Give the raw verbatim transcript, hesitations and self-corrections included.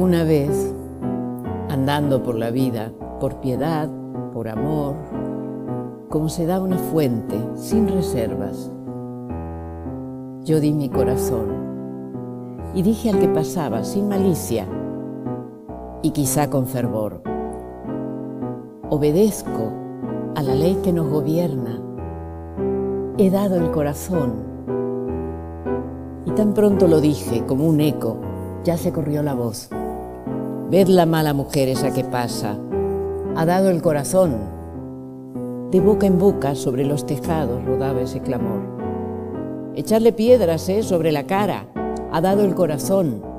Alguna vez, andando por la vida, por piedad, por amor, como se da una fuente, sin reservas, yo di mi corazón y dije al que pasaba, sin malicia y quizá con fervor: obedezco a la ley que nos gobierna, he dado el corazón. Y tan pronto lo dije, como un eco, ya se corrió la voz: ved la mala mujer esa que pasa, ha dado el corazón. De boca en boca sobre los tejados rodaba ese clamor: echarle piedras, eh, sobre la cara, ha dado el corazón.